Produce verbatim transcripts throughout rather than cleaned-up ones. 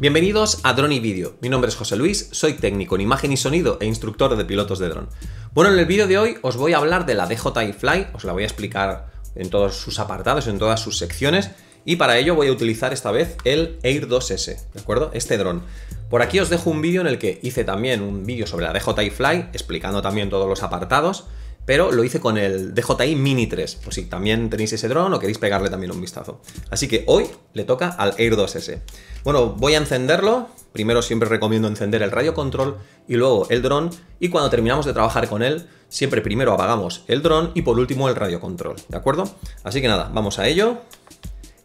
Bienvenidos a Drone y Video. Mi nombre es José Luis, soy técnico en imagen y sonido e instructor de pilotos de dron. Bueno, en el vídeo de hoy os voy a hablar de la D J I Fly, os la voy a explicar en todos sus apartados, en todas sus secciones, y para ello voy a utilizar esta vez el Air dos S, ¿de acuerdo? Este dron. Por aquí os dejo un vídeo en el que hice también un vídeo sobre la D J I Fly, explicando también todos los apartados, pero lo hice con el D J I Mini tres, por si también tenéis ese dron o queréis pegarle también un vistazo. Así que hoy le toca al Air dos S. Bueno, voy a encenderlo. Primero siempre recomiendo encender el radio control y luego el dron, y cuando terminamos de trabajar con él, siempre primero apagamos el dron y por último el radio control, ¿de acuerdo? Así que nada, vamos a ello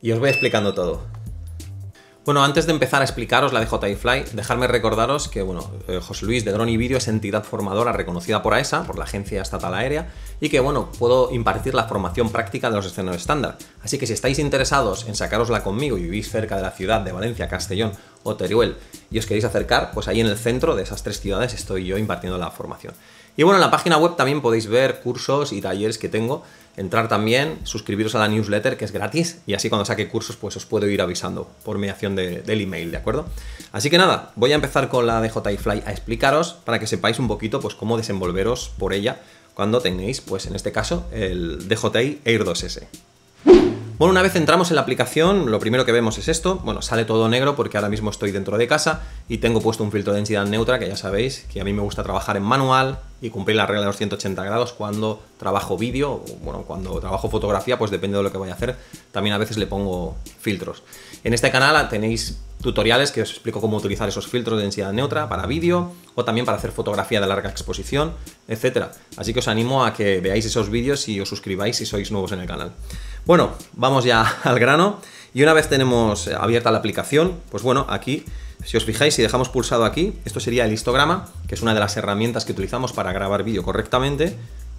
y os voy explicando todo. Bueno, antes de empezar a explicaros la D J I Fly, dejarme recordaros que, bueno, José Luis de Drone y Video es entidad formadora reconocida por AESA, por la Agencia Estatal Aérea, y que, bueno, puedo impartir la formación práctica de los escenarios estándar. Así que si estáis interesados en sacarosla conmigo y vivís cerca de la ciudad de Valencia, Castellón o Teruel y os queréis acercar, pues ahí en el centro de esas tres ciudades estoy yo impartiendo la formación. Y bueno, en la página web también podéis ver cursos y talleres que tengo. Entrar también, suscribiros a la newsletter, que es gratis, y así cuando saque cursos pues os puedo ir avisando por mediación de, del email, ¿de acuerdo? Así que nada, voy a empezar con la D J I Fly a explicaros para que sepáis un poquito pues cómo desenvolveros por ella cuando tengáis, pues en este caso, el D J I Air dos S. Bueno, una vez entramos en la aplicación, lo primero que vemos es esto. Bueno, sale todo negro porque ahora mismo estoy dentro de casa y tengo puesto un filtro de densidad neutra, que ya sabéis que a mí me gusta trabajar en manual y cumplir la regla de los ciento ochenta grados cuando trabajo vídeo, o bueno, cuando trabajo fotografía, pues depende de lo que vaya a hacer, también a veces le pongo filtros. En este canal tenéis tutoriales que os explico cómo utilizar esos filtros de densidad neutra para vídeo o también para hacer fotografía de larga exposición, etcétera. Así que os animo a que veáis esos vídeos y os suscribáis si sois nuevos en el canal. Bueno, vamos ya al grano. Y una vez tenemos abierta la aplicación, pues bueno, aquí, si os fijáis, si dejamos pulsado aquí, esto sería el histograma, que es una de las herramientas que utilizamos para grabar vídeo correctamente.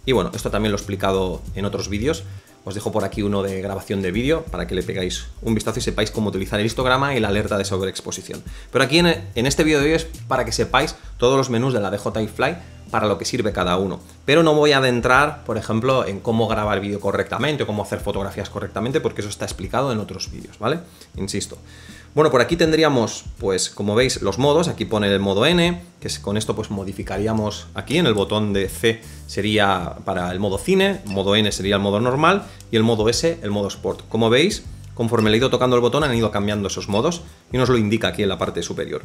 Y bueno, esto también lo he explicado en otros vídeos. Os dejo por aquí uno de grabación de vídeo para que le pegáis un vistazo y sepáis cómo utilizar el histograma y la alerta de sobreexposición. Pero aquí en, en este vídeo de hoy es para que sepáis todos los menús de la D J I Fly, para lo que sirve cada uno. Pero no voy a adentrar, por ejemplo, en cómo grabar vídeo correctamente o cómo hacer fotografías correctamente, porque eso está explicado en otros vídeos, ¿vale? Insisto. Bueno, por aquí tendríamos, pues, como veis, los modos. Aquí pone el modo N, que es, con esto pues modificaríamos aquí. En el botón de C sería para el modo cine, modo N sería el modo normal y el modo S el modo sport. Como veis, conforme le he ido tocando el botón han ido cambiando esos modos y nos lo indica aquí en la parte superior.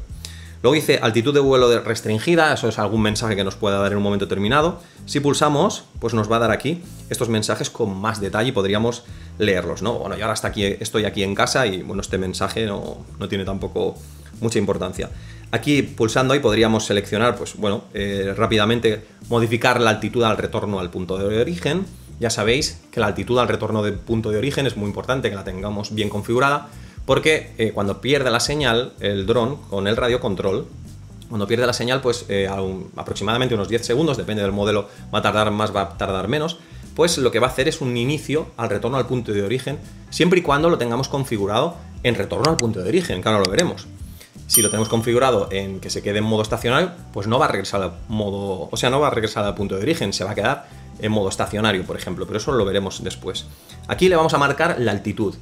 Luego dice altitud de vuelo restringida, eso es algún mensaje que nos pueda dar en un momento determinado. Si pulsamos, pues nos va a dar aquí estos mensajes con más detalle y podríamos leerlos, ¿no? Bueno, yo ahora hasta aquí, estoy aquí en casa y bueno, este mensaje no, no tiene tampoco mucha importancia. Aquí pulsando ahí podríamos seleccionar, pues bueno, eh, rápidamente modificar la altitud al retorno al punto de origen. Ya sabéis que la altitud al retorno del punto de origen es muy importante que la tengamos bien configurada, porque eh, cuando pierde la señal el dron con el radio control, cuando pierde la señal pues eh, a un, aproximadamente unos diez segundos, depende del modelo, va a tardar más, va a tardar menos, pues lo que va a hacer es un inicio al retorno al punto de origen, siempre y cuando lo tengamos configurado en retorno al punto de origen, que ahora lo veremos. Si lo tenemos configurado en que se quede en modo estacionario, pues no va a regresar al modo, o sea, no va a regresar al punto de origen, se va a quedar en modo estacionario, por ejemplo, pero eso lo veremos después. Aquí le vamos a marcar la altitud.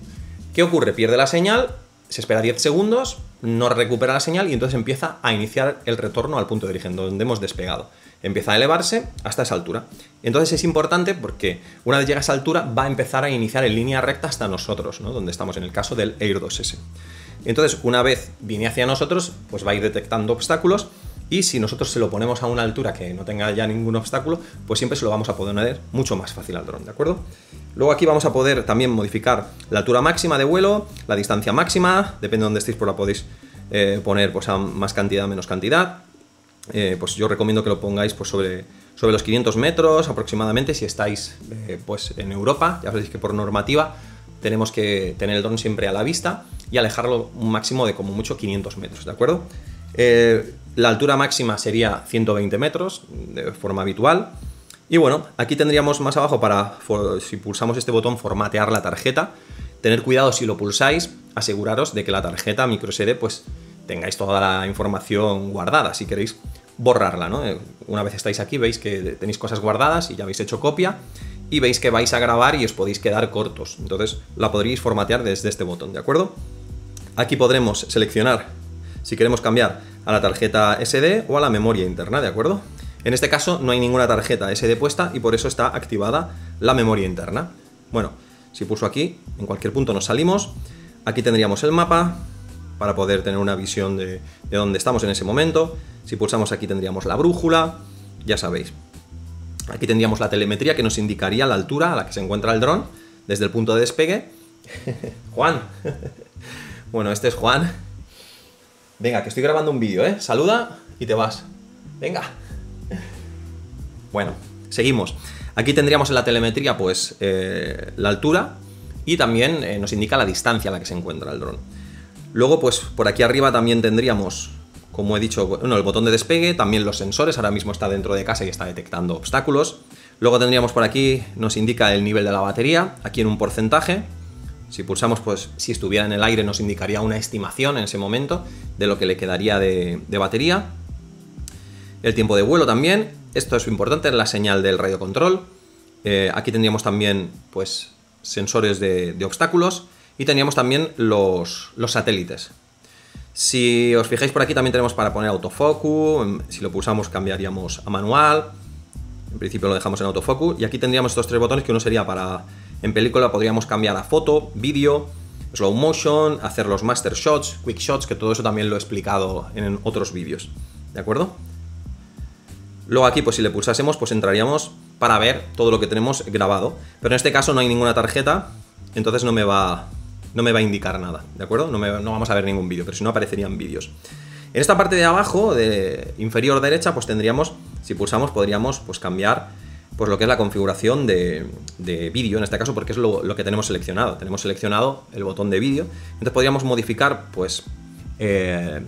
¿Qué ocurre? Pierde la señal, se espera diez segundos, no recupera la señal y entonces empieza a iniciar el retorno al punto de origen, donde hemos despegado. Empieza a elevarse hasta esa altura. Entonces es importante porque una vez llega a esa altura va a empezar a iniciar en línea recta hasta nosotros, ¿no? Donde estamos en el caso del Air dos S. Entonces, una vez viene hacia nosotros, pues va a ir detectando obstáculos y si nosotros se lo ponemos a una altura que no tenga ya ningún obstáculo, pues siempre se lo vamos a poder poner mucho más fácil al dron, ¿de acuerdo? Luego aquí vamos a poder también modificar la altura máxima de vuelo, la distancia máxima, depende de donde estéis, pues la podéis eh, poner pues a más cantidad o menos cantidad. Eh, pues yo recomiendo que lo pongáis pues, sobre, sobre los quinientos metros aproximadamente si estáis eh, pues en Europa. Ya sabéis que por normativa tenemos que tener el dron siempre a la vista y alejarlo un máximo de como mucho quinientos metros, ¿de acuerdo? Eh, la altura máxima sería ciento veinte metros de forma habitual. Y bueno, aquí tendríamos más abajo para, si pulsamos este botón, formatear la tarjeta. Tener cuidado si lo pulsáis, aseguraros de que la tarjeta microSD pues tengáis toda la información guardada, si queréis borrarla, ¿no? Una vez estáis aquí veis que tenéis cosas guardadas y ya habéis hecho copia y veis que vais a grabar y os podéis quedar cortos. Entonces la podríais formatear desde este botón, ¿de acuerdo? Aquí podremos seleccionar si queremos cambiar a la tarjeta ese de o a la memoria interna, ¿de acuerdo? En este caso no hay ninguna tarjeta ese de puesta y por eso está activada la memoria interna. Bueno, si puso aquí, en cualquier punto nos salimos. Aquí tendríamos el mapa para poder tener una visión de, de dónde estamos en ese momento. Si pulsamos aquí tendríamos la brújula, ya sabéis. Aquí tendríamos la telemetría que nos indicaría la altura a la que se encuentra el dron desde el punto de despegue. Juan. Bueno, este es Juan. Venga, que estoy grabando un vídeo, ¿eh? Saluda y te vas. Venga. Bueno, seguimos. Aquí tendríamos en la telemetría pues eh, la altura y también eh, nos indica la distancia a la que se encuentra el dron. Luego pues por aquí arriba también tendríamos, como he dicho, bueno, el botón de despegue, también los sensores, ahora mismo está dentro de casa y está detectando obstáculos. Luego tendríamos por aquí, nos indica el nivel de la batería, aquí en un porcentaje. Si pulsamos, pues si estuviera en el aire nos indicaría una estimación en ese momento de lo que le quedaría de, de batería. El tiempo de vuelo también, esto es importante, es la señal del radio control. Eh, aquí tendríamos también pues sensores de, de obstáculos y teníamos también los, los satélites. Si os fijáis por aquí también tenemos para poner autofocus, si lo pulsamos cambiaríamos a manual, en principio lo dejamos en autofocus, y aquí tendríamos estos tres botones que uno sería para, en película podríamos cambiar a foto, vídeo, slow motion, hacer los master shots, quick shots, que todo eso también lo he explicado en otros vídeos, ¿de acuerdo? Luego aquí pues si le pulsásemos pues entraríamos para ver todo lo que tenemos grabado, pero en este caso no hay ninguna tarjeta, entonces no me va... no me va a indicar nada, ¿de acuerdo? No, me, no vamos a ver ningún vídeo, pero si no aparecerían vídeos. En esta parte de abajo, de inferior derecha, pues tendríamos, si pulsamos, podríamos pues cambiar pues lo que es la configuración de, de vídeo, en este caso, porque es lo, lo que tenemos seleccionado. Tenemos seleccionado el botón de vídeo, entonces podríamos modificar pues eh,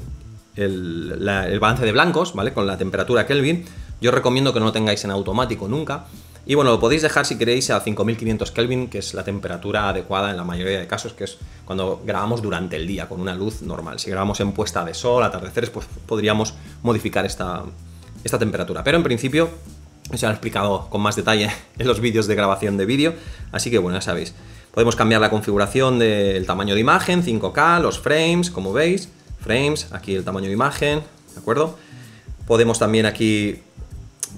el, la, el balance de blancos, ¿vale? Con la temperatura Kelvin. Yo recomiendo que no lo tengáis en automático nunca. Y bueno, lo podéis dejar si queréis a cinco mil quinientos Kelvin, que es la temperatura adecuada en la mayoría de casos, que es cuando grabamos durante el día con una luz normal. Si grabamos en puesta de sol, atardeceres, pues podríamos modificar esta, esta temperatura. Pero en principio, os lo he explicado con más detalle en los vídeos de grabación de vídeo, así que bueno, ya sabéis. Podemos cambiar la configuración del tamaño de imagen, cinco K, los frames, como veis, frames, aquí el tamaño de imagen, ¿de acuerdo? Podemos también aquí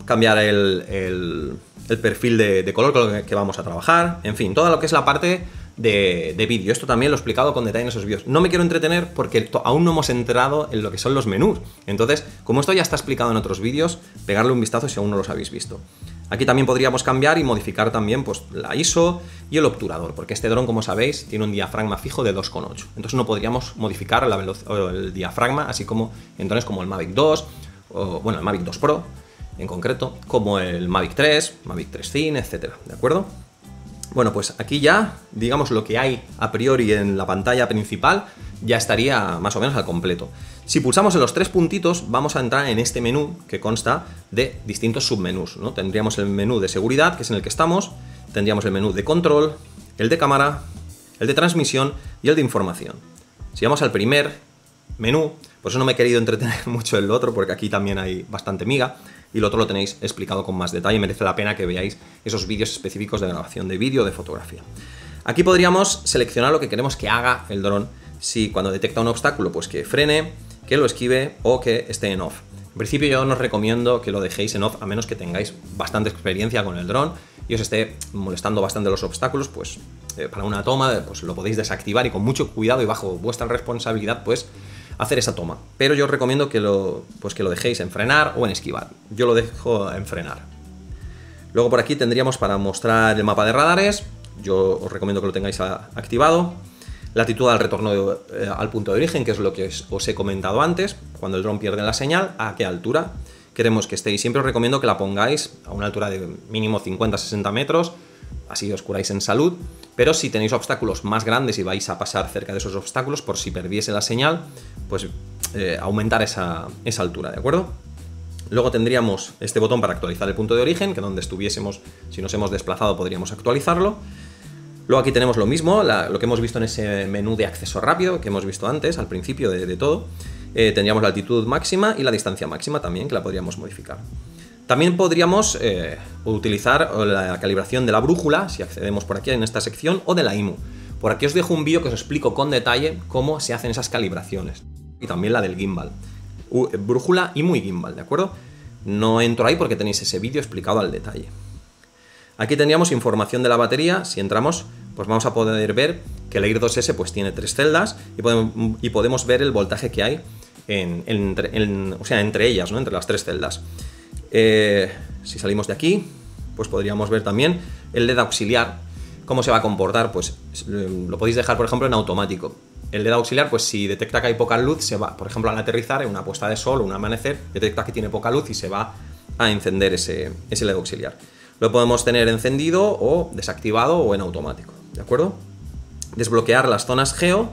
cambiar el... el el perfil de, de color con el que vamos a trabajar, en fin, todo lo que es la parte de, de vídeo. Esto también lo he explicado con detalle en esos vídeos. No me quiero entretener porque aún no hemos entrado en lo que son los menús. Entonces, como esto ya está explicado en otros vídeos, pegarle un vistazo si aún no los habéis visto. Aquí también podríamos cambiar y modificar también pues, la I S O y el obturador, porque este dron, como sabéis, tiene un diafragma fijo de dos coma ocho. Entonces no podríamos modificar la el diafragma, así como entonces como el Mavic dos, o, bueno, el Mavic dos Pro, en concreto, como el Mavic tres, Mavic tres Thin, etcétera, ¿de acuerdo? Bueno, pues aquí ya, digamos, lo que hay a priori en la pantalla principal ya estaría más o menos al completo. Si pulsamos en los tres puntitos, vamos a entrar en este menú que consta de distintos submenús, ¿no? Tendríamos el menú de seguridad, que es en el que estamos, tendríamos el menú de control, el de cámara, el de transmisión y el de información. Si vamos al primer menú, por eso no me he querido entretener mucho en el otro, porque aquí también hay bastante miga, y lo otro lo tenéis explicado con más detalle, merece la pena que veáis esos vídeos específicos de grabación de vídeo, de fotografía. Aquí podríamos seleccionar lo que queremos que haga el dron, si cuando detecta un obstáculo, pues que frene, que lo esquive o que esté en off. En principio yo no os recomiendo que lo dejéis en off, a menos que tengáis bastante experiencia con el dron y os esté molestando bastante los obstáculos, pues eh, para una toma pues lo podéis desactivar y con mucho cuidado y bajo vuestra responsabilidad, pues hacer esa toma, pero yo os recomiendo que lo, pues que lo dejéis en frenar o en esquivar. Yo lo dejo en frenar. Luego por aquí tendríamos para mostrar el mapa de radares, yo os recomiendo que lo tengáis a, activado. Latitud al retorno de, eh, al punto de origen, que es lo que os, os he comentado antes, cuando el dron pierde la señal, a qué altura queremos que estéis. Siempre os recomiendo que la pongáis a una altura de mínimo cincuenta a sesenta metros, así os curáis en salud, pero si tenéis obstáculos más grandes y vais a pasar cerca de esos obstáculos, por si perdiese la señal, pues eh, aumentar esa, esa altura, ¿de acuerdo? Luego tendríamos este botón para actualizar el punto de origen, que donde estuviésemos, si nos hemos desplazado, podríamos actualizarlo. Luego aquí tenemos lo mismo, la, lo que hemos visto en ese menú de acceso rápido, que hemos visto antes, al principio de, de todo. Eh, tendríamos la altitud máxima y la distancia máxima también, que la podríamos modificar. También podríamos eh, utilizar la calibración de la brújula, si accedemos por aquí en esta sección, o de la I M U. Por aquí os dejo un vídeo que os explico con detalle cómo se hacen esas calibraciones. y también la del gimbal. Uh, brújula y muy gimbal, ¿de acuerdo? No entro ahí porque tenéis ese vídeo explicado al detalle. Aquí tendríamos información de la batería. Si entramos, pues vamos a poder ver que el Air dos S pues tiene tres celdas y podemos, y podemos ver el voltaje que hay en, en, entre, en, o sea, entre ellas, ¿no? Entre las tres celdas. Eh, si salimos de aquí, pues podríamos ver también el L E D auxiliar, cómo se va a comportar. Pues lo podéis dejar, por ejemplo, en automático. El L E D auxiliar, pues si detecta que hay poca luz, se va, por ejemplo, al aterrizar en una puesta de sol o un amanecer, detecta que tiene poca luz y se va a encender ese, ese L E D auxiliar. Lo podemos tener encendido o desactivado o en automático, ¿de acuerdo? Desbloquear las zonas geo.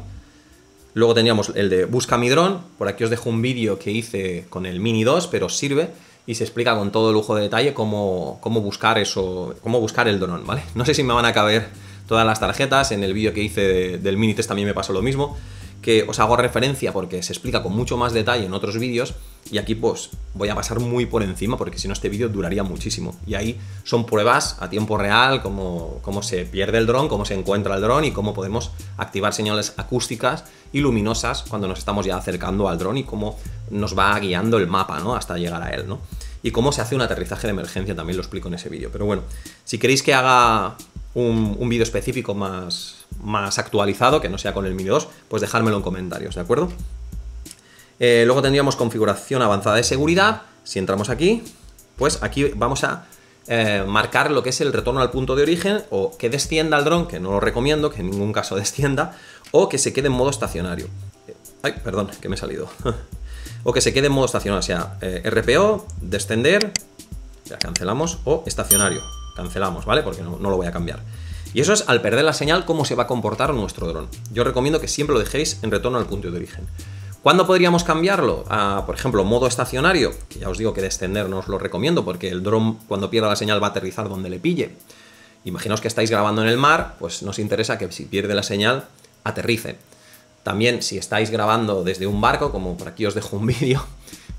Luego teníamos el de busca mi dron. Por aquí os dejo un vídeo que hice con el Mini dos, pero sirve y se explica con todo lujo de detalle cómo, cómo buscar eso, cómo buscar el dron, ¿vale? No sé si me van a caber todas las tarjetas. En el vídeo que hice de, del Mini tres también me pasó lo mismo, que os hago referencia porque se explica con mucho más detalle en otros vídeos, y aquí pues voy a pasar muy por encima porque si no este vídeo duraría muchísimo, y ahí son pruebas a tiempo real, cómo, cómo se pierde el dron, cómo se encuentra el dron y cómo podemos activar señales acústicas y luminosas cuando nos estamos ya acercando al dron, y cómo nos va guiando el mapa, ¿no? Hasta llegar a él, ¿no? Y cómo se hace un aterrizaje de emergencia también lo explico en ese vídeo. Pero bueno, si queréis que haga un, un vídeo específico más, más actualizado, que no sea con el Mini dos, pues dejármelo en comentarios, ¿de acuerdo? Eh, luego tendríamos configuración avanzada de seguridad. Si entramos aquí, pues aquí vamos a eh, marcar lo que es el retorno al punto de origen, o que descienda el dron, que no lo recomiendo, que en ningún caso descienda, o que se quede en modo estacionario. Eh, ay, perdón, que me he salido. O que se quede en modo estacionario, o sea, eh, R P O, descender, ya cancelamos, o estacionario. Cancelamos, ¿vale? Porque no, no lo voy a cambiar. Y eso es al perder la señal cómo se va a comportar nuestro dron. Yo recomiendo que siempre lo dejéis en retorno al punto de origen. ¿Cuándo podríamos cambiarlo? A, por ejemplo, modo estacionario, que ya os digo que descender no os lo recomiendo porque el dron cuando pierda la señal va a aterrizar donde le pille. Imaginaos que estáis grabando en el mar, pues nos interesa que si pierde la señal aterrice. También si estáis grabando desde un barco, como por aquí os dejo un vídeo,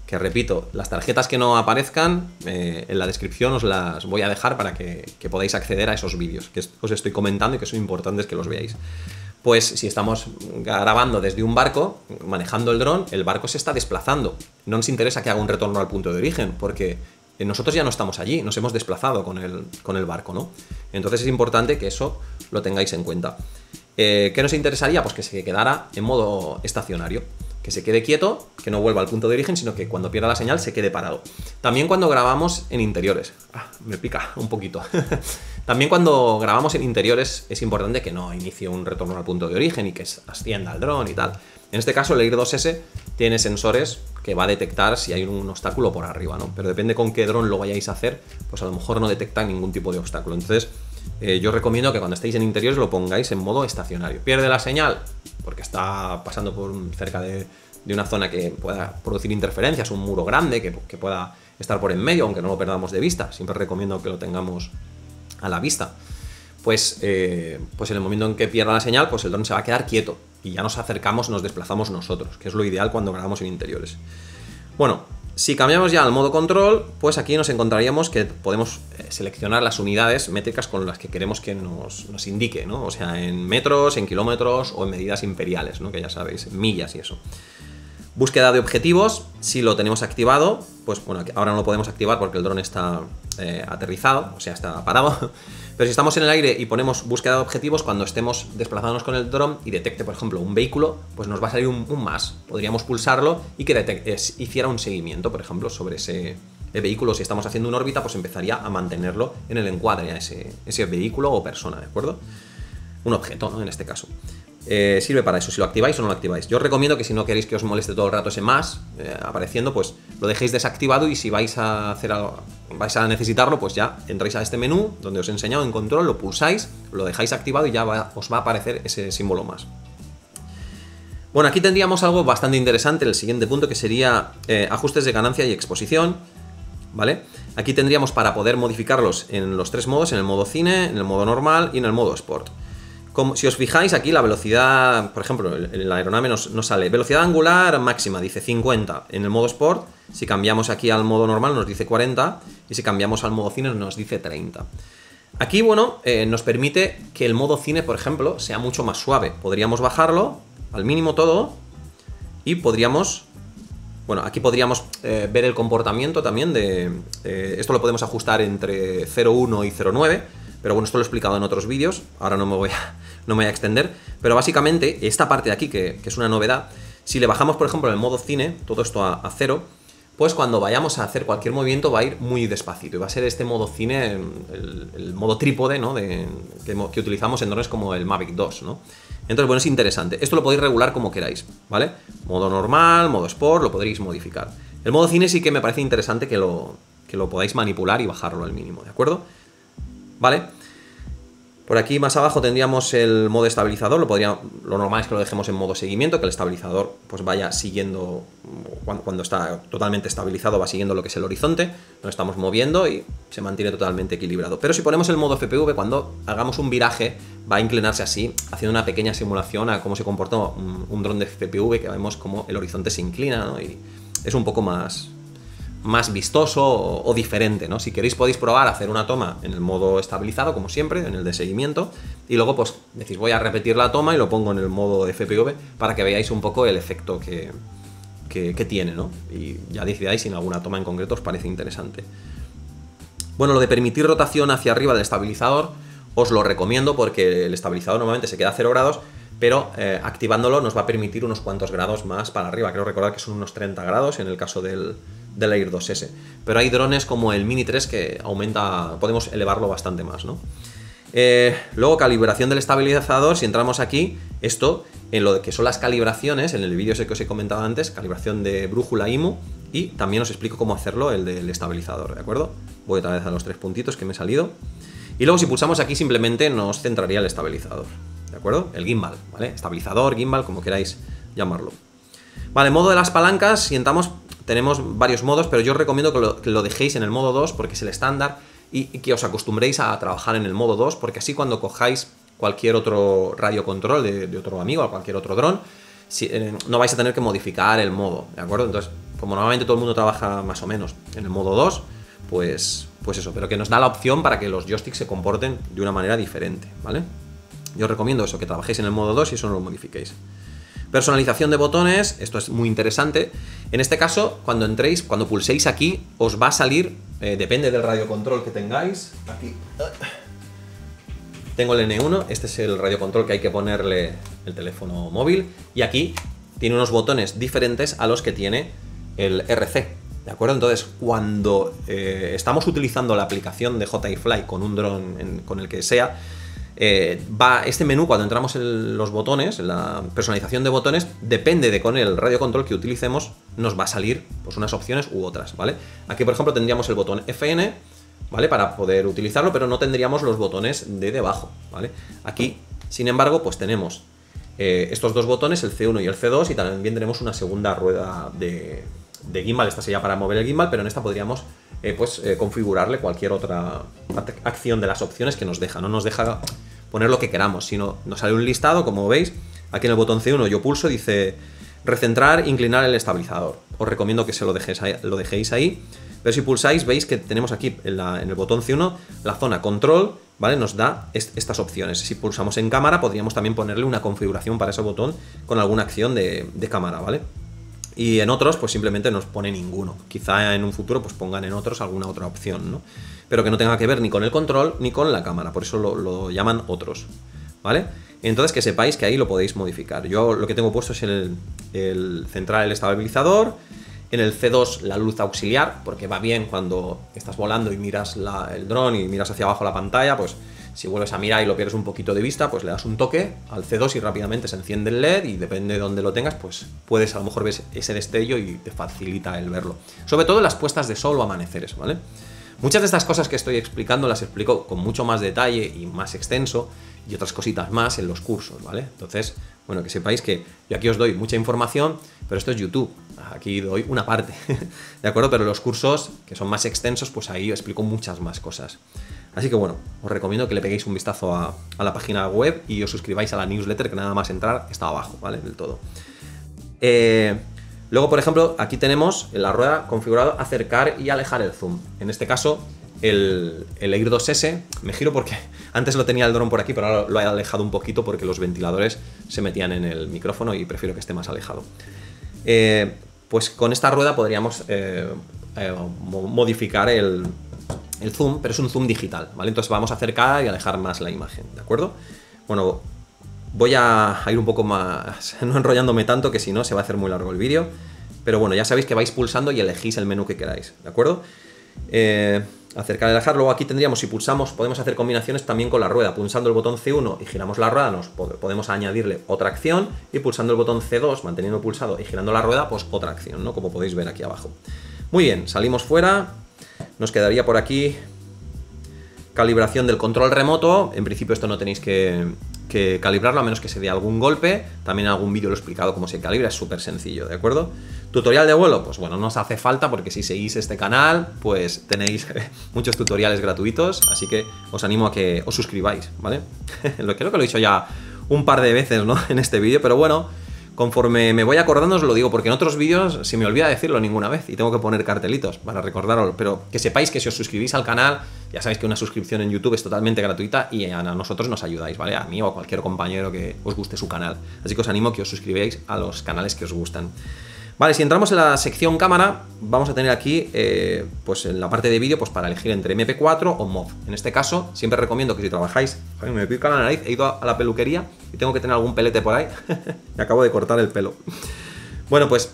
que repito, las tarjetas que no aparezcan eh, en la descripción os las voy a dejar para que, que podáis acceder a esos vídeos que os estoy comentando y que son importantes que los veáis. Pues si estamos grabando desde un barco, manejando el dron, el barco se está desplazando. No nos interesa que haga un retorno al punto de origen porque nosotros ya no estamos allí, nos hemos desplazado con el, con el barco, ¿no? Entonces es importante que eso lo tengáis en cuenta. Eh, ¿Qué nos interesaría? Pues que se quedara en modo estacionario. Que se quede quieto, que no vuelva al punto de origen, sino que cuando pierda la señal se quede parado. También cuando grabamos en interiores. Ah, me pica un poquito. También cuando grabamos en interiores es importante que no inicie un retorno al punto de origen y que ascienda al dron y tal. En este caso el Air dos S tiene sensores que va a detectar si hay un obstáculo por arriba, ¿no? Pero depende con qué dron lo vayáis a hacer, pues a lo mejor no detecta ningún tipo de obstáculo. Entonces eh, yo recomiendo que cuando estéis en interiores lo pongáis en modo estacionario. Pierde la señal porque está pasando por cerca de, de una zona que pueda producir interferencias, un muro grande que, que pueda estar por en medio, aunque no lo perdamos de vista. Siempre recomiendo que lo tengamos a la vista. Pues, eh, pues en el momento en que pierda la señal, pues el dron se va a quedar quieto y ya nos acercamos, nos desplazamos nosotros, que es lo ideal cuando grabamos en interiores. Bueno, si cambiamos ya al modo control, pues aquí nos encontraríamos que podemos seleccionar las unidades métricas con las que queremos que nos, nos indique, ¿no? O sea, en metros, en kilómetros o en medidas imperiales, ¿no? Que ya sabéis, millas y eso. Búsqueda de objetivos, si lo tenemos activado, pues bueno, ahora no lo podemos activar porque el dron está eh, aterrizado, o sea, está parado. Pero si estamos en el aire y ponemos búsqueda de objetivos, cuando estemos desplazándonos con el dron y detecte, por ejemplo, un vehículo, pues nos va a salir un, un más. Podríamos pulsarlo y que detecte, es, hiciera un seguimiento, por ejemplo, sobre ese vehículo. Si estamos haciendo una órbita, pues empezaría a mantenerlo en el encuadre a ese, ese vehículo o persona, ¿de acuerdo? Un objeto, ¿no? En este caso. Eh, sirve para eso, si lo activáis o no lo activáis. Yo os recomiendo que si no queréis que os moleste todo el rato ese más eh, apareciendo, pues lo dejéis desactivado, y si vais a hacer algo, vais a necesitarlo, pues ya entráis a este menú donde os he enseñado en control, lo pulsáis, lo dejáis activado y ya va, os va a aparecer ese símbolo más. Bueno, aquí tendríamos algo bastante interesante, el siguiente punto, que sería eh, ajustes de ganancia y exposición, ¿vale? Aquí tendríamos para poder modificarlos en los tres modos, en el modo cine, en el modo normal y en el modo sport. Como, si os fijáis aquí la velocidad, por ejemplo, en la aeronave nos, nos sale velocidad angular máxima, dice cincuenta en el modo sport. Si cambiamos aquí al modo normal nos dice cuarenta, y si cambiamos al modo cine nos dice treinta. Aquí, bueno, eh, nos permite que el modo cine, por ejemplo, sea mucho más suave. Podríamos bajarlo al mínimo todo y podríamos... Bueno, aquí podríamos eh, ver el comportamiento también de... Eh, esto lo podemos ajustar entre cero punto uno y cero punto nueve, pero bueno, esto lo he explicado en otros vídeos, ahora no me voy a, no me voy a extender, pero básicamente esta parte de aquí, que, que es una novedad, si le bajamos, por ejemplo, en el modo cine, todo esto a, a cero, pues cuando vayamos a hacer cualquier movimiento va a ir muy despacito y va a ser este modo cine, el, el modo trípode, ¿no? de, que, que utilizamos en drones como el Mavic dos, ¿no? Entonces, bueno, es interesante. Esto lo podéis regular como queráis, ¿vale? Modo normal, modo sport, lo podréis modificar. El modo cine sí que me parece interesante que lo, que lo podáis manipular y bajarlo al mínimo, ¿de acuerdo? ¿Vale? Por aquí más abajo tendríamos el modo estabilizador. Lo, podría, lo normal es que lo dejemos en modo seguimiento, que el estabilizador pues vaya siguiendo, cuando, cuando está totalmente estabilizado va siguiendo lo que es el horizonte, nos estamos moviendo y se mantiene totalmente equilibrado. Pero si ponemos el modo F P V, cuando hagamos un viraje va a inclinarse así, haciendo una pequeña simulación a cómo se comporta un, un dron de F P V, que vemos cómo el horizonte se inclina, ¿no? Y es un poco más... más vistoso o, o diferente, ¿no? Si queréis podéis probar hacer una toma en el modo estabilizado, como siempre, en el de seguimiento, y luego pues decís voy a repetir la toma y lo pongo en el modo F P V para que veáis un poco el efecto que, que, que tiene, ¿no? Y ya decidáis si en alguna toma en concreto os parece interesante. Bueno, lo de permitir rotación hacia arriba del estabilizador os lo recomiendo porque el estabilizador normalmente se queda a cero grados, pero eh, activándolo nos va a permitir unos cuantos grados más para arriba. Creo recordar que son unos treinta grados en el caso del, del Air dos S. Pero hay drones como el Mini tres que aumenta, podemos elevarlo bastante más, ¿no? Eh, luego, calibración del estabilizador. Si entramos aquí, esto, en lo que son las calibraciones, en el vídeo ese que os he comentado antes, calibración de brújula I M U, y también os explico cómo hacerlo el del estabilizador, ¿de acuerdo? Voy otra vez a los tres puntitos que me he salido. Y luego si pulsamos aquí simplemente nos centraría el estabilizador, ¿de acuerdo? El gimbal, ¿vale? Estabilizador, gimbal, como queráis llamarlo. Vale, modo de las palancas, si entramos, tenemos varios modos, pero yo os recomiendo que lo, que lo dejéis en el modo dos porque es el estándar y, y que os acostumbréis a trabajar en el modo dos, porque así cuando cojáis cualquier otro radio control de, de otro amigo o cualquier otro dron, si, eh, no vais a tener que modificar el modo, ¿de acuerdo? Entonces, como normalmente todo el mundo trabaja más o menos en el modo dos, pues, pues eso, pero que nos da la opción para que los joysticks se comporten de una manera diferente, ¿vale? Yo os recomiendo eso, que trabajéis en el modo dos y eso no lo modifiquéis. Personalización de botones, esto es muy interesante. En este caso, cuando entréis, cuando pulséis aquí, os va a salir, eh, depende del radio control que tengáis. Aquí tengo el N uno, este es el radio control que hay que ponerle el teléfono móvil, y aquí tiene unos botones diferentes a los que tiene el R C. ¿De acuerdo? Entonces, cuando eh, estamos utilizando la aplicación de D J I Fly con un dron con el que sea, eh, va este menú, cuando entramos en los botones, en la personalización de botones, depende de con el radio control que utilicemos, nos va a salir pues unas opciones u otras, ¿vale? Aquí, por ejemplo, tendríamos el botón F N, ¿vale? Para poder utilizarlo, pero no tendríamos los botones de debajo, ¿vale? Aquí, sin embargo, pues tenemos eh, estos dos botones, el C uno y el C dos, y también tenemos una segunda rueda de... de gimbal. Esta sería para mover el gimbal, pero en esta podríamos eh, pues, eh, configurarle cualquier otra acción de las opciones que nos deja. No nos deja poner lo que queramos, sino nos sale un listado, como veis. Aquí en el botón C uno yo pulso, dice recentrar, inclinar el estabilizador. Os recomiendo que se lo dejéis ahí, lo dejéis ahí. Pero si pulsáis, veis que tenemos aquí en, la, en el botón C uno la zona control, ¿vale? Nos da est estas opciones. Si pulsamos en cámara, podríamos también ponerle una configuración para ese botón con alguna acción de, de cámara, ¿vale? Y en otros, pues simplemente nos pone ninguno. Quizá en un futuro pues pongan en otros alguna otra opción, ¿no? Pero que no tenga que ver ni con el control ni con la cámara. Por eso lo, lo llaman otros, ¿vale? Entonces que sepáis que ahí lo podéis modificar. Yo lo que tengo puesto es el, el central, el estabilizador. En el C dos la luz auxiliar, porque va bien cuando estás volando y miras la, el dron y miras hacia abajo la pantalla, pues si vuelves a mirar y lo pierdes un poquito de vista, pues le das un toque al C dos y rápidamente se enciende el L E D, y depende de dónde lo tengas, pues puedes, a lo mejor ves ese destello y te facilita el verlo. Sobre todo en las puestas de sol o amaneceres, ¿vale? Muchas de estas cosas que estoy explicando las explico con mucho más detalle y más extenso, y otras cositas más en los cursos, ¿vale? Entonces, bueno, que sepáis que yo aquí os doy mucha información, pero esto es YouTube, aquí doy una parte, ¿de acuerdo? Pero los cursos que son más extensos, pues ahí os explico muchas más cosas. Así que bueno, os recomiendo que le peguéis un vistazo a, a la página web y os suscribáis a la newsletter, que nada más entrar está abajo, ¿vale? Del todo. Eh... Luego, por ejemplo, aquí tenemos en la rueda configurado acercar y alejar el zoom. En este caso, el, el Air dos S, me giro porque antes lo tenía el dron por aquí, pero ahora lo he alejado un poquito porque los ventiladores se metían en el micrófono y prefiero que esté más alejado. eh, pues con esta rueda podríamos eh, eh, modificar el, el zoom, pero es un zoom digital, ¿vale? Entonces vamos a acercar y alejar más la imagen, ¿de acuerdo? Bueno, voy a ir un poco más, no enrollándome tanto, que si no se va a hacer muy largo el vídeo, pero bueno, ya sabéis que vais pulsando y elegís el menú que queráis, ¿de acuerdo? Eh, acercar y alejar, luego aquí tendríamos, si pulsamos, podemos hacer combinaciones también con la rueda, pulsando el botón C uno y giramos la rueda, nos podemos añadirle otra acción, y pulsando el botón C dos, manteniendo pulsado y girando la rueda, pues otra acción, ¿no? Como podéis ver aquí abajo. Muy bien, salimos fuera, nos quedaría por aquí calibración del control remoto, en principio esto no tenéis que... que calibrarlo a menos que se dé algún golpe, también en algún vídeo lo he explicado cómo se calibra, es súper sencillo, ¿de acuerdo? Tutorial de vuelo, pues bueno, no os hace falta porque si seguís este canal, pues tenéis muchos tutoriales gratuitos, así que os animo a que os suscribáis, ¿vale? Creo que lo he dicho ya un par de veces, ¿no? En este vídeo, pero bueno, conforme me voy acordando os lo digo, porque en otros vídeos se me olvida decirlo ninguna vez y tengo que poner cartelitos para recordaros, pero que sepáis que si os suscribís al canal, ya sabéis que una suscripción en YouTube es totalmente gratuita y a nosotros nos ayudáis, ¿vale? A mí o a cualquier compañero que os guste su canal. Así que os animo a que os suscribáis a los canales que os gustan. Vale, si entramos en la sección cámara, vamos a tener aquí, eh, pues en la parte de vídeo, pues para elegir entre M P cuatro o M O V. En este caso, siempre recomiendo que si trabajáis... Ay, me pica la nariz, he ido a la peluquería y tengo que tener algún pelete por ahí. Me acabo de cortar el pelo. Bueno, pues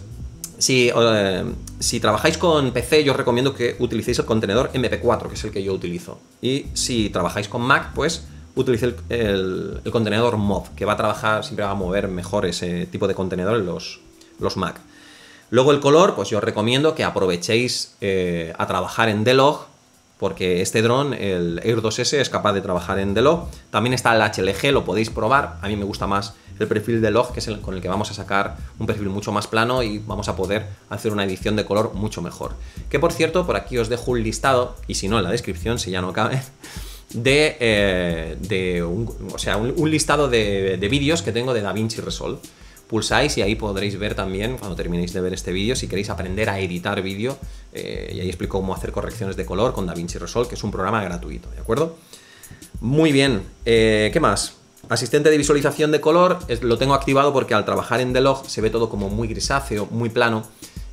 si, eh, si trabajáis con P C, yo os recomiendo que utilicéis el contenedor M P cuatro, que es el que yo utilizo. Y si trabajáis con Mac, pues utilicéis el, el, el contenedor M O V, que va a trabajar, siempre va a mover mejor ese tipo de contenedor en los, los Mac. Luego el color, pues yo os recomiendo que aprovechéis eh, a trabajar en D-Log, porque este dron, el Air dos S, es capaz de trabajar en D-Log. También está el H L G, lo podéis probar. A mí me gusta más el perfil D-Log, que es el con el que vamos a sacar un perfil mucho más plano y vamos a poder hacer una edición de color mucho mejor. Que por cierto, por aquí os dejo un listado, y si no, en la descripción, si ya no cabe, de, eh, de un, o sea, un, un listado de, de vídeos que tengo de DaVinci Resolve. Pulsáis y ahí podréis ver también, cuando terminéis de ver este vídeo, si queréis aprender a editar vídeo, eh, y ahí explico cómo hacer correcciones de color con DaVinci Resolve, que es un programa gratuito, ¿de acuerdo? Muy bien, eh, ¿qué más? Asistente de visualización de color, es, lo tengo activado porque al trabajar en D-Log se ve todo como muy grisáceo, muy plano,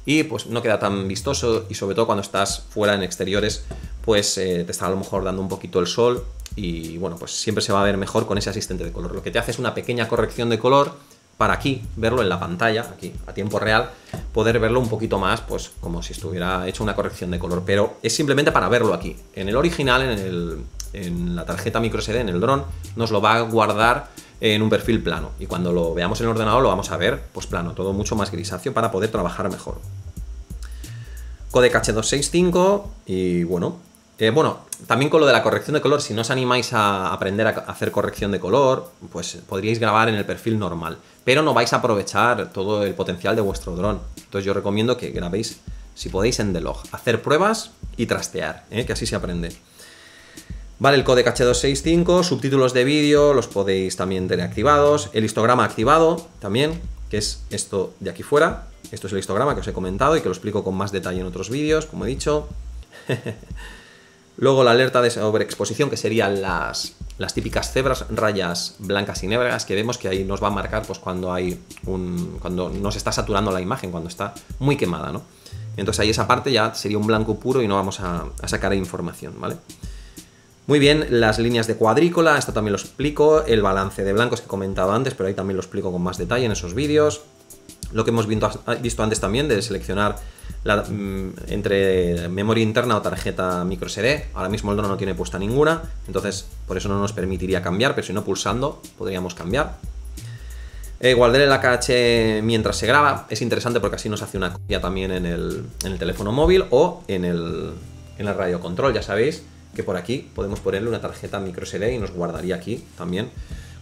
y pues no queda tan vistoso, y sobre todo cuando estás fuera en exteriores, pues eh, te está a lo mejor dando un poquito el sol, y bueno, pues siempre se va a ver mejor con ese asistente de color. Lo que te hace es una pequeña corrección de color, para aquí, verlo en la pantalla, aquí, a tiempo real, poder verlo un poquito más, pues como si estuviera hecho una corrección de color, pero es simplemente para verlo aquí. En el original, en, el, en la tarjeta microSD, en el dron, nos lo va a guardar en un perfil plano, y cuando lo veamos en el ordenador lo vamos a ver, pues plano, todo mucho más grisáceo para poder trabajar mejor. Codec H doscientos sesenta y cinco, y bueno, eh, bueno, también con lo de la corrección de color, si no os animáis a aprender a hacer corrección de color, pues podríais grabar en el perfil normal, pero no vais a aprovechar todo el potencial de vuestro dron. Entonces yo recomiendo que grabéis, si podéis, en D-Log, hacer pruebas y trastear, ¿eh? Que así se aprende. Vale, el codec H doscientos sesenta y cinco, subtítulos de vídeo, los podéis también tener activados, el histograma activado también, que es esto de aquí fuera, esto es el histograma que os he comentado y que lo explico con más detalle en otros vídeos, como he dicho. Luego la alerta de sobreexposición, que serían las, las típicas cebras, rayas blancas y negras que vemos, que ahí nos va a marcar pues cuando hay un, cuando nos está saturando la imagen, cuando está muy quemada, ¿no? Entonces ahí esa parte ya sería un blanco puro y no vamos a, a sacar información, ¿vale? Muy bien, las líneas de cuadrícula, esto también lo explico, el balance de blancos que he comentado antes, pero ahí también lo explico con más detalle en esos vídeos. Lo que hemos visto antes también de seleccionar la, entre memoria interna o tarjeta microSD. Ahora mismo el dron no tiene puesta ninguna, entonces por eso no nos permitiría cambiar, pero si no, pulsando podríamos cambiar. Eh, guardar el A K H mientras se graba, es interesante porque así nos hace una copia también en el, en el teléfono móvil o en el, en el radio control. Ya sabéis que por aquí podemos ponerle una tarjeta microSD y nos guardaría aquí también.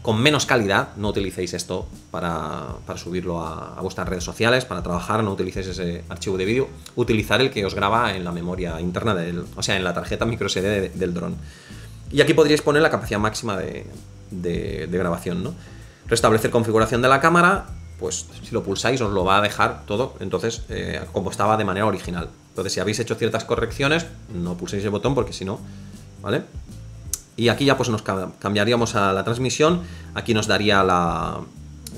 Con menos calidad, no utilicéis esto para, para subirlo a, a vuestras redes sociales, para trabajar, no utilicéis ese archivo de vídeo, utilizar el que os graba en la memoria interna, del, o sea, en la tarjeta microSD de, del dron. Y aquí podríais poner la capacidad máxima de, de, de grabación, ¿no? Restablecer configuración de la cámara, pues si lo pulsáis os lo va a dejar todo, entonces, eh, como estaba de manera original. Entonces, si habéis hecho ciertas correcciones, no pulséis el botón porque si no, ¿vale? Y aquí ya pues nos cambiaríamos a la transmisión, aquí nos daría la,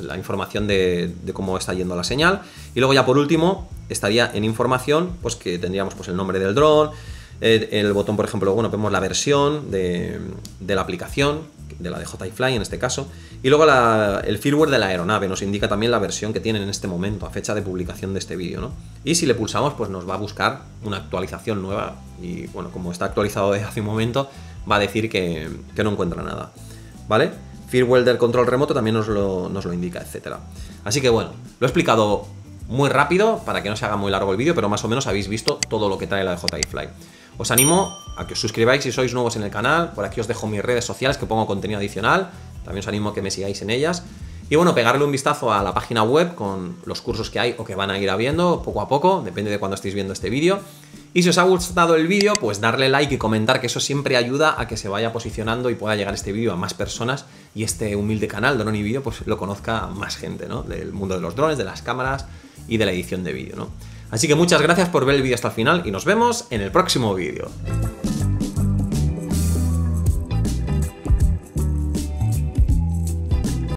la información de, de cómo está yendo la señal. Y luego ya por último estaría en información, pues que tendríamos pues el nombre del dron, el, el botón, por ejemplo, bueno, vemos la versión de, de la aplicación, de la D J I Fly en este caso, y luego la, el firmware de la aeronave nos indica también la versión que tiene en este momento, a fecha de publicación de este vídeo, ¿no? Y si le pulsamos, pues nos va a buscar una actualización nueva y, bueno, como está actualizado desde hace un momento, va a decir que, que no encuentra nada, ¿vale? Firmware del control remoto también nos lo, nos lo indica, etcétera. Así que, bueno, lo he explicado muy rápido para que no se haga muy largo el vídeo, pero más o menos habéis visto todo lo que trae la D J I Fly. Os animo a que os suscribáis si sois nuevos en el canal. Por aquí os dejo mis redes sociales, que pongo contenido adicional. También os animo a que me sigáis en ellas. Y bueno, pegarle un vistazo a la página web con los cursos que hay o que van a ir habiendo poco a poco, depende de cuando estéis viendo este vídeo. Y si os ha gustado el vídeo, pues darle like y comentar, que eso siempre ayuda a que se vaya posicionando y pueda llegar este vídeo a más personas y este humilde canal, Drone y Vídeo, pues lo conozca más gente, ¿no? Del mundo de los drones, de las cámaras y de la edición de vídeo, ¿no? Así que muchas gracias por ver el vídeo hasta el final y nos vemos en el próximo vídeo.